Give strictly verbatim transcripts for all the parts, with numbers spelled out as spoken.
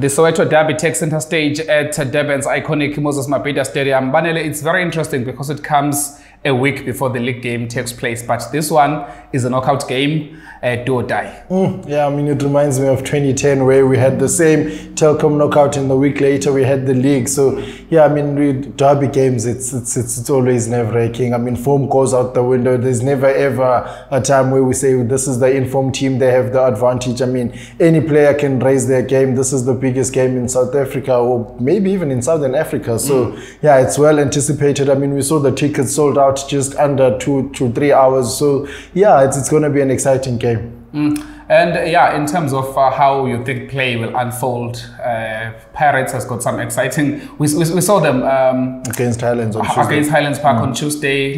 The Soweto Derby takes center stage at Durban's iconic Moses Mabhida Stadium. Banele, it's very interesting because it comes a week before the league game takes place, but this one is a knockout game, uh, do or die. Mm, yeah, I mean, it reminds me of twenty ten where we had the same Telkom knockout and the week later we had the league. So yeah, I mean, with derby games, it's, it's, it's, it's always nerve-wracking. I mean, form goes out the window. There's never ever a time where we say, this is the informed team, they have the advantage. I mean, any player can raise their game. This is the biggest game in South Africa or maybe even in Southern Africa. So mm. yeah, it's well anticipated. I mean, we saw the tickets sold out just under two to three hours. So yeah, it's, it's going to be an exciting game. Mm. And uh, yeah, in terms of uh, how you think play will unfold, uh, Pirates has got some exciting, we, we, we saw them um, against Highlands on Tuesday. Against Highlands Park mm. on Tuesday.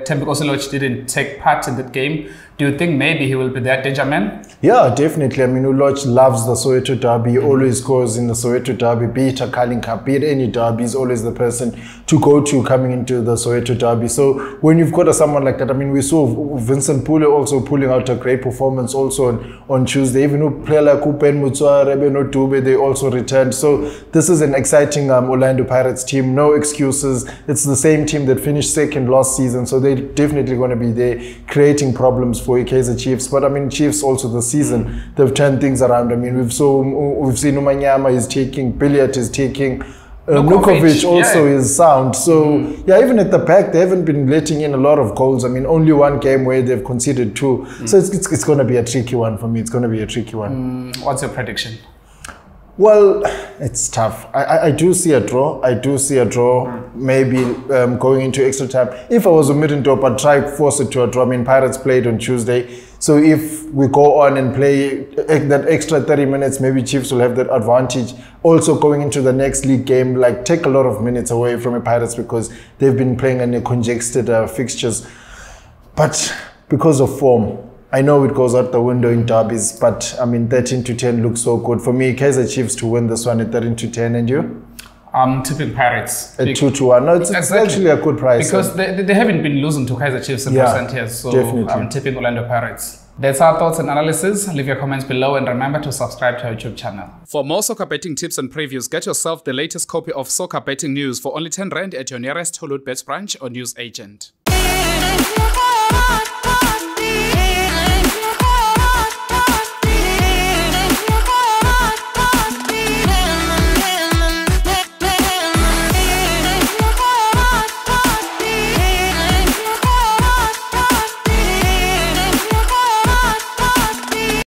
uh, Tempukoso Lodge didn't take part in that game. Do you think maybe he will be that Benjamin? Yeah, definitely. I mean, Uloj loves the Soweto Derby, mm-hmm. always goes in the Soweto Derby, be it a Kalinka, be it any derby, is always the person to go to coming into the Soweto Derby. So when you've got a, someone like that, I mean, we saw Vincent Pule also pulling out a great performance also on, on Tuesday. Even a player like Upen Mutsua, Rebe Notube, they also returned. So this is an exciting um, Orlando Pirates team. No excuses. It's the same team that finished second last season. So they're definitely going to be there creating problems for Kaizer Chiefs. But I mean, Chiefs also this season, they've turned things around. I mean, we've, saw, we've seen Umanyama is taking, Pilliot is taking, uh, Nukovic also yeah. is sound. So mm. yeah, even at the back, they haven't been letting in a lot of goals. I mean, only one game where they've conceded two. Mm. So it's, it's, it's going to be a tricky one for me. It's going to be a tricky one. Mm. What's your prediction? Well, it's tough. I, I do see a draw. I do see a draw, maybe um, going into extra time. If I was a Middendorp, I'd try to force it to a draw. I mean, Pirates played on Tuesday. So if we go on and play that extra thirty minutes, maybe Chiefs will have that advantage. Also going into the next league game, like take a lot of minutes away from the Pirates because they've been playing in a congested uh, fixtures. But because of form, I know it goes out the window in derbies, but I mean, thirteen to ten looks so good. For me, Kaizer Chiefs to win this one at thirteen to ten, and you? I'm tipping Pirates. At two to one. No, it's, exactly. it's actually a good price. Because they, they haven't been losing to Kaizer Chiefs in yeah, recent years, so definitely. I'm tipping Orlando Pirates. That's our thoughts and analysis. Leave your comments below and remember to subscribe to our YouTube channel. For more soccer betting tips and previews, get yourself the latest copy of Soccer Betting News for only ten rand at your nearest Hollywood Bets branch or news agent.